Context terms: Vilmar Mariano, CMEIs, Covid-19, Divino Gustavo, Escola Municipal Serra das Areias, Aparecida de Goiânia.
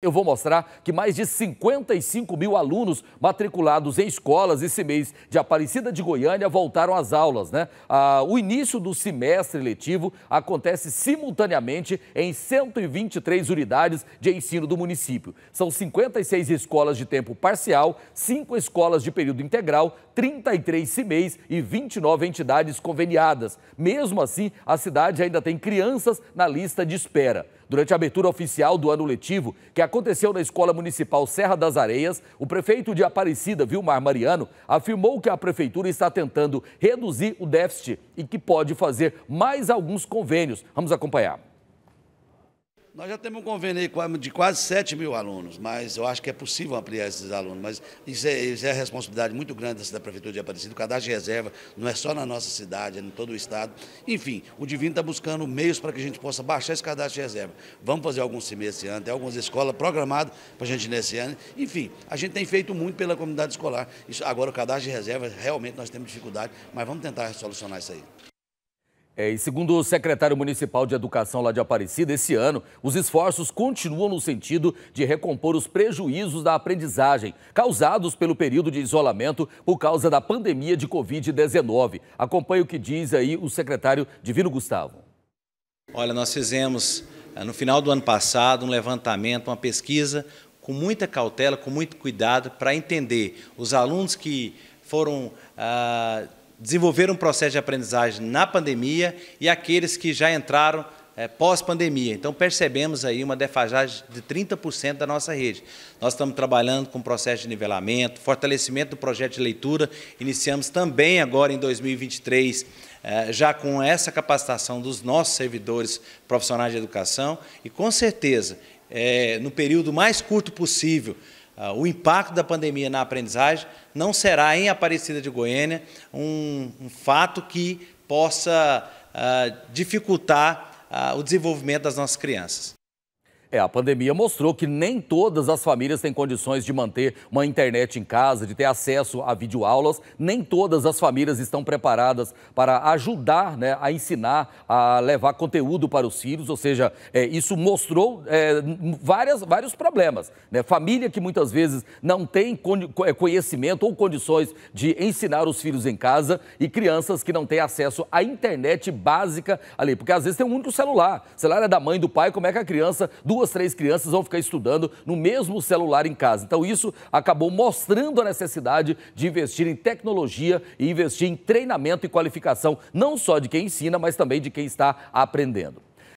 Eu vou mostrar que mais de 55 mil alunos matriculados em escolas esse mês de Aparecida de Goiânia voltaram às aulas, né? O início do semestre letivo acontece simultaneamente em 123 unidades de ensino do município. São 56 escolas de tempo parcial, 5 escolas de período integral, 33 CMEIs e 29 entidades conveniadas. Mesmo assim, a cidade ainda tem crianças na lista de espera. Durante a abertura oficial do ano letivo, que aconteceu na Escola Municipal Serra das Areias, o prefeito de Aparecida, Vilmar Mariano, afirmou que a prefeitura está tentando reduzir o déficit e que pode fazer mais alguns convênios. Vamos acompanhar. Nós já temos um convênio de quase 7 mil alunos, mas eu acho que é possível ampliar esses alunos. Mas isso é responsabilidade muito grande da Prefeitura de Aparecida. O cadastro de reserva não é só na nossa cidade, é em todo o estado. Enfim, o Divino está buscando meios para que a gente possa baixar esse cadastro de reserva. Vamos fazer alguns semestres esse ano, tem algumas escolas programadas para a gente nesse ano. Enfim, a gente tem feito muito pela comunidade escolar. Isso, agora o cadastro de reserva, realmente nós temos dificuldade, mas vamos tentar solucionar isso aí. E segundo o secretário municipal de Educação lá de Aparecida, esse ano, os esforços continuam no sentido de recompor os prejuízos da aprendizagem causados pelo período de isolamento por causa da pandemia de Covid-19. Acompanhe o que diz aí o secretário Divino Gustavo. Olha, nós fizemos no final do ano passado um levantamento, uma pesquisa com muita cautela, com muito cuidado para entender os alunos que foram... desenvolveram um processo de aprendizagem na pandemia e aqueles que já entraram pós-pandemia. Então, percebemos aí uma defasagem de 30% da nossa rede. Nós estamos trabalhando com o processo de nivelamento, fortalecimento do projeto de leitura. Iniciamos também agora em 2023, já com essa capacitação dos nossos servidores profissionais de educação e, com certeza, no período mais curto possível, o impacto da pandemia na aprendizagem não será, em Aparecida de Goiânia, um fato que possa dificultar o desenvolvimento das nossas crianças. A pandemia mostrou que nem todas as famílias têm condições de manter uma internet em casa, de ter acesso a videoaulas. Nem todas as famílias estão preparadas para ajudar, né, a ensinar, a levar conteúdo para os filhos. Ou seja, isso mostrou vários problemas, né? Família que muitas vezes não tem conhecimento ou condições de ensinar os filhos em casa e crianças que não têm acesso à internet básica ali. Porque às vezes tem um único celular. O celular é da mãe e do pai, como é que a criança... Duas, três crianças vão ficar estudando no mesmo celular em casa. Então isso acabou mostrando a necessidade de investir em tecnologia e investir em treinamento e qualificação, não só de quem ensina, mas também de quem está aprendendo.